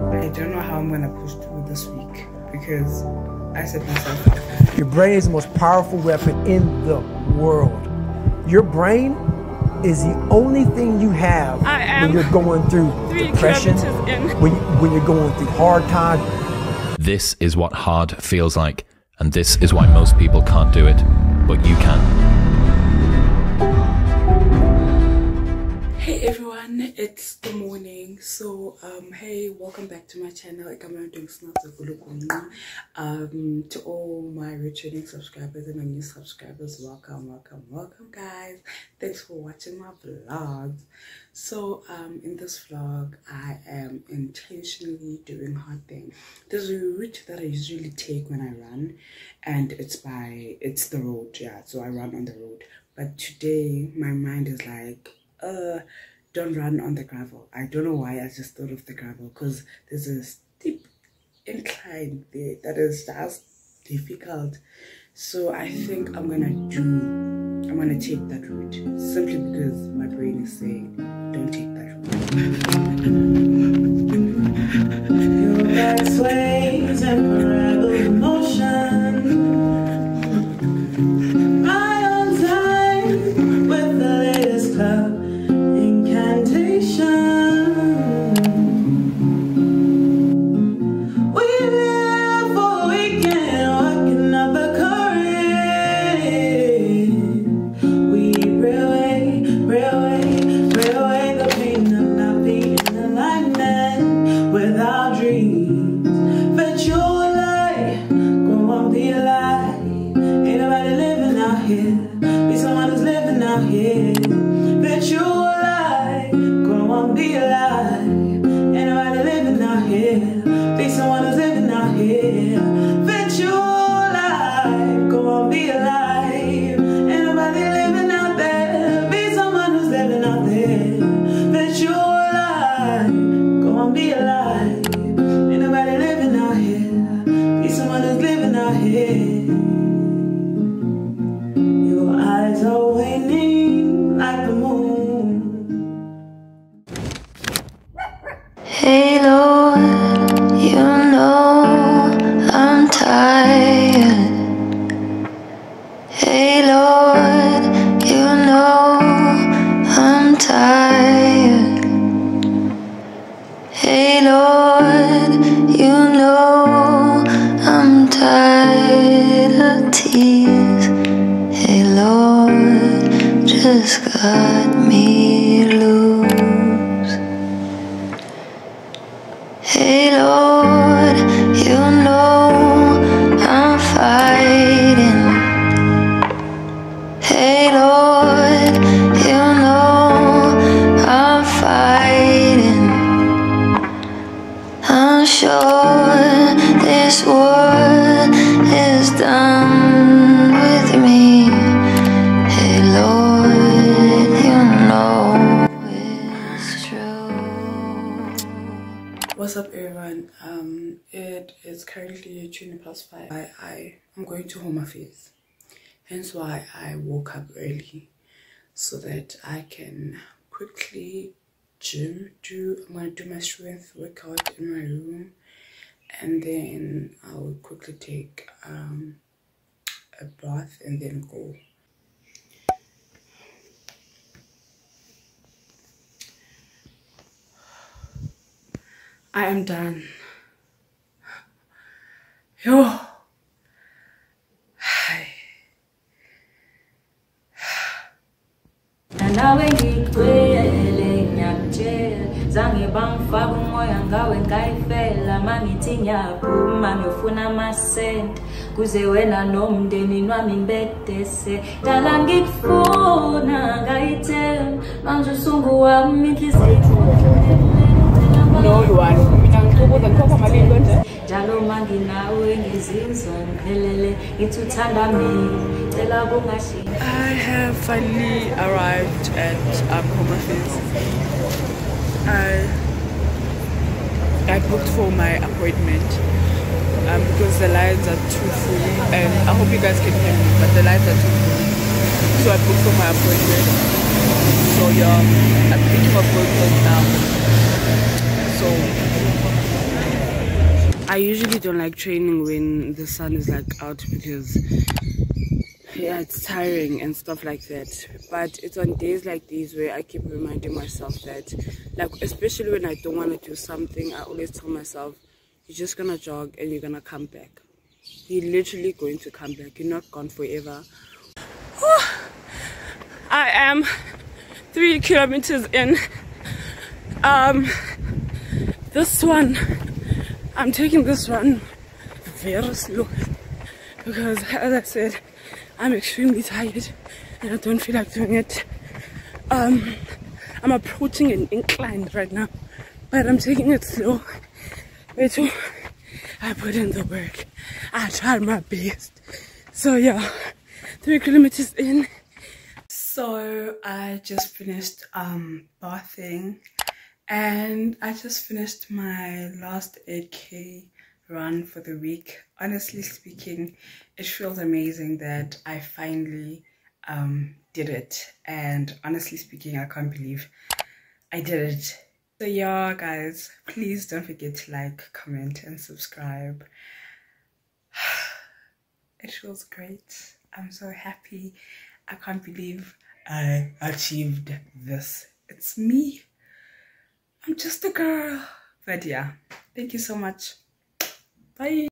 I don't know how I'm going to push through this week because I set myself up. Your brain is the most powerful weapon in the world. Your brain is the only thing you have when you're going through depression, when you're going through hard times. This is what hard feels like, and this is why most people can't do it, but you can. Hey everyone, it's the morning. So hey, welcome back to my channel. To all my returning subscribers and my new subscribers, welcome guys. Thanks for watching my vlog. So in this vlog I am intentionally doing hard thing. There's a route that I usually take when I run, and it's the road. Yeah, so I run on the road, but today my mind is like, don't run on the gravel. I don't know why, I just thought of the gravel because there's a steep incline there that is just difficult. So I think I'm gonna take that route simply because my brain is saying don't take that route. You got swings and gravel motion. Right on time with the latest club. Currently 5:20. I'm going to Home Affairs, hence why I woke up early so that I can quickly gym. I'm going to do my strength workout in my room, and then I'll quickly take a bath and then go. I am done. Yo, hi. I have finally arrived at Home Affairs. I booked for my appointment because the lines are too full, and I hope you guys can hear me, but the lines are too full. So I booked for my appointment. So yeah, I'm thinking of going home now. So I usually don't like training when the sun is like out because yeah, it's tiring and stuff like that. But it's on days like these where I keep reminding myself that, like, especially when I don't want to do something, I always tell myself, you're just gonna jog and you're gonna come back. You're literally going to come back. You're not gone forever. Oh, I am 3 kilometers in. This one, I'm taking this one very slow because, as I said, I'm extremely tired and I don't feel like doing it. I'm approaching an incline right now, but I'm taking it slow. I put in the work. I tried my best. So yeah, 3 kilometers in. So I just finished bathing and I just finished my last 8K run for the week. Honestly speaking, it feels amazing that I finally did it. And honestly speaking, I can't believe I did it. So yeah, guys, please don't forget to like, comment, and subscribe. It feels great. I'm so happy. I can't believe I achieved this. It's me. I'm just a girl. But yeah, thank you so much. Bye.